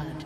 blood.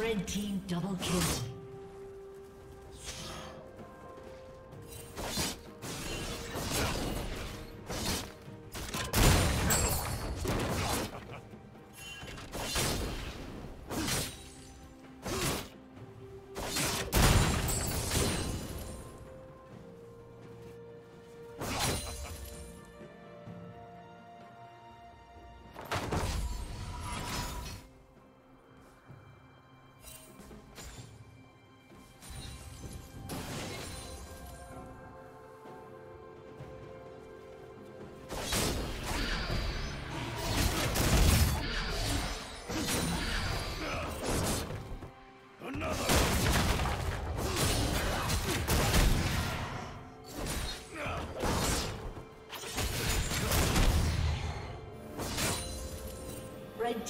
Red team double kill. Red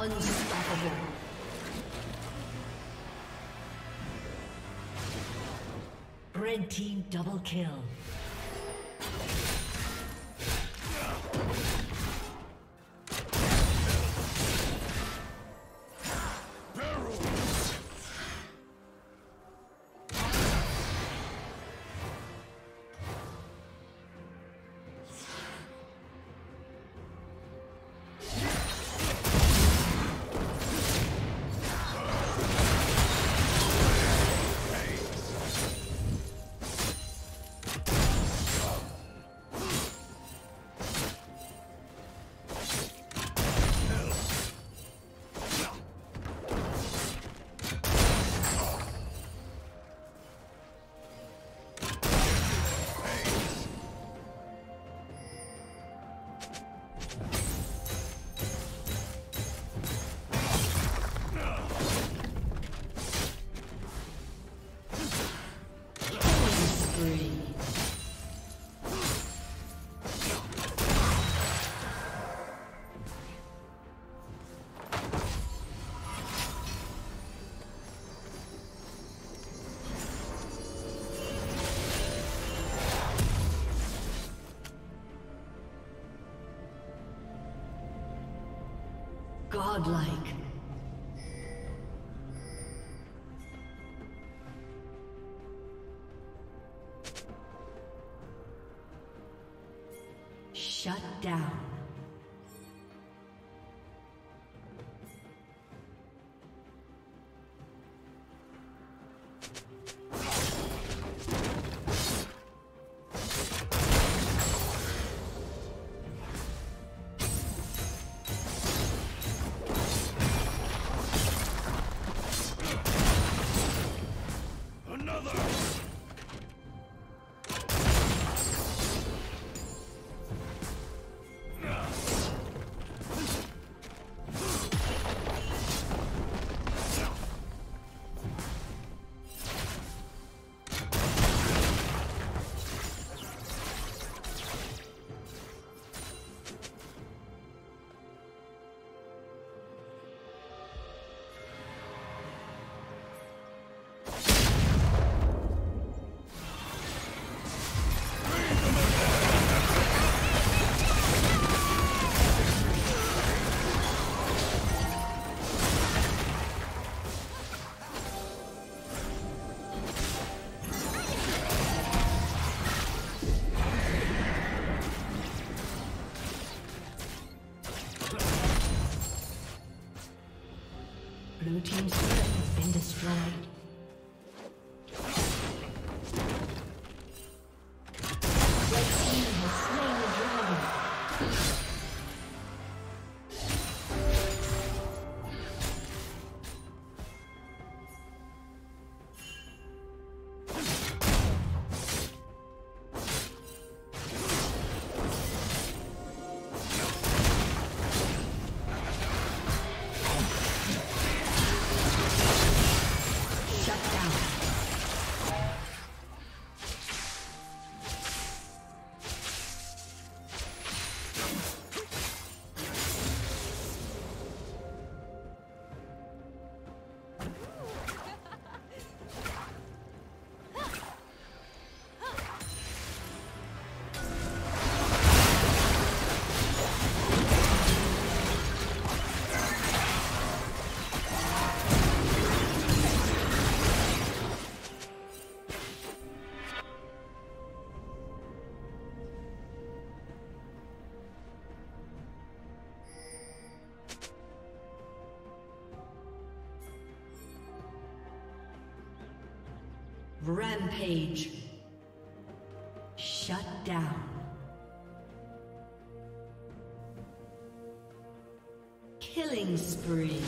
Unstoppable. Red team double kill. Godlike. Shut down. Blue team's turret has been destroyed. Rampage. Shut down. Killing spree.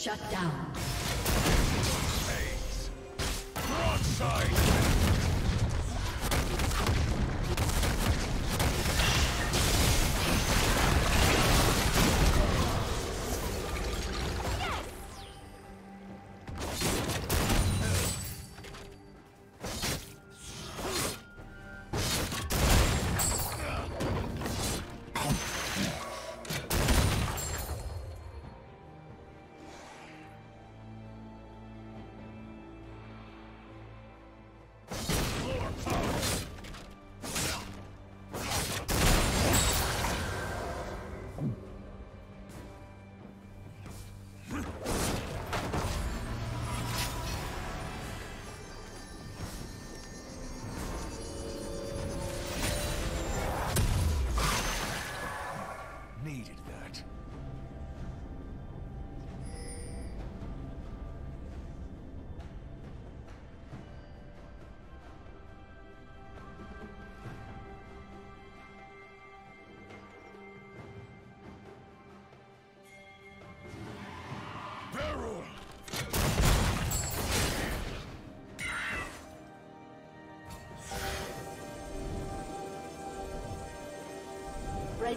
Shut down. Maze. Broadside. The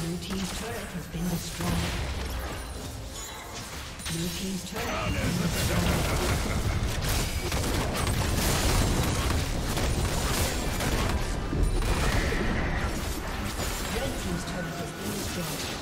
Blue team's turret has been destroyed. Blue team's turret Red team's turret has been destroyed.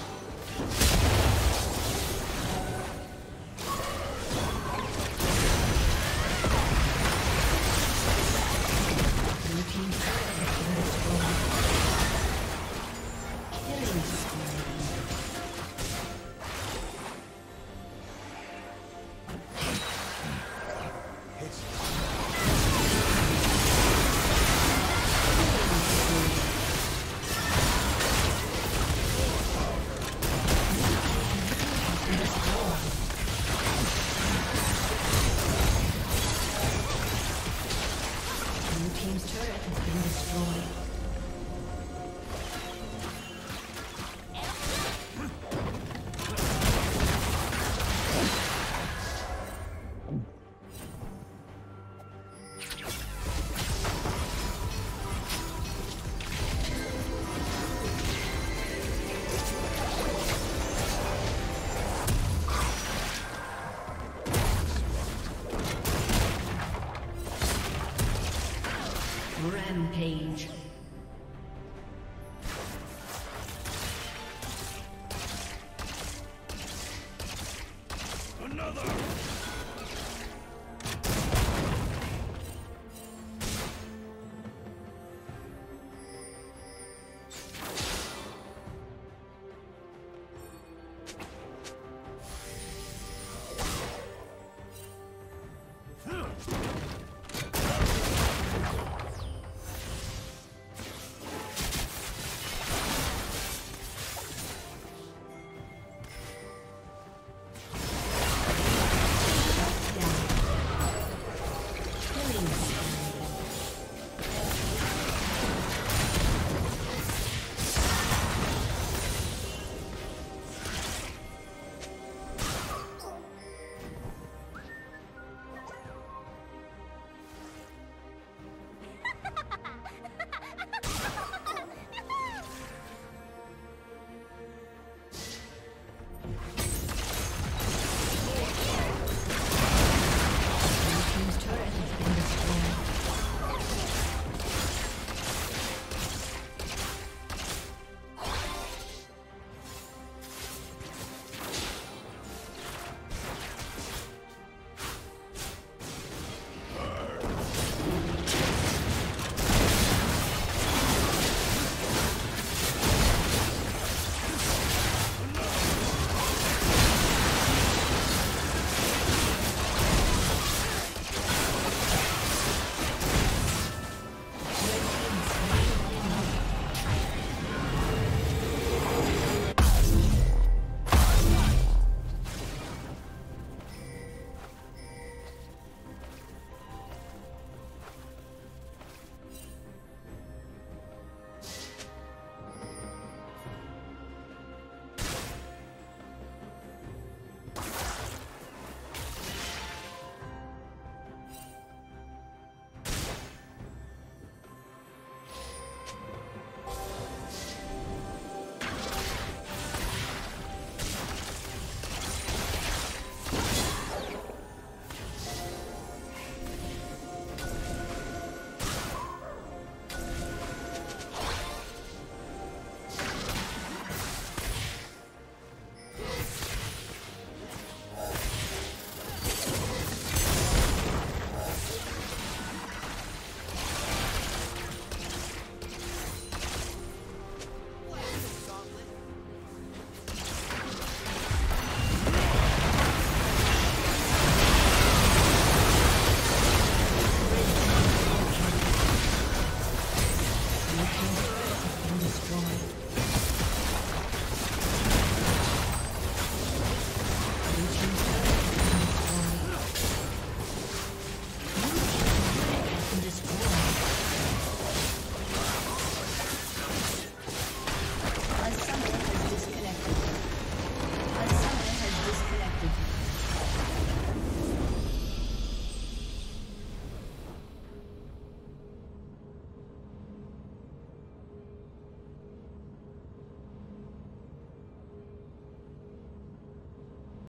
Rampage. Thank you.